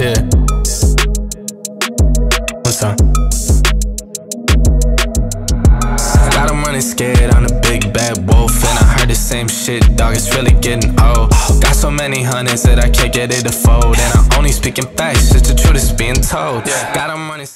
Yeah. What's up? I gotta money scared, I'm the big bad wolf. And I heard the same shit, dog, it's really getting old. Got so many hundreds that I can't get it to fold. And I'm only speaking facts, just the truth is being told. Got a money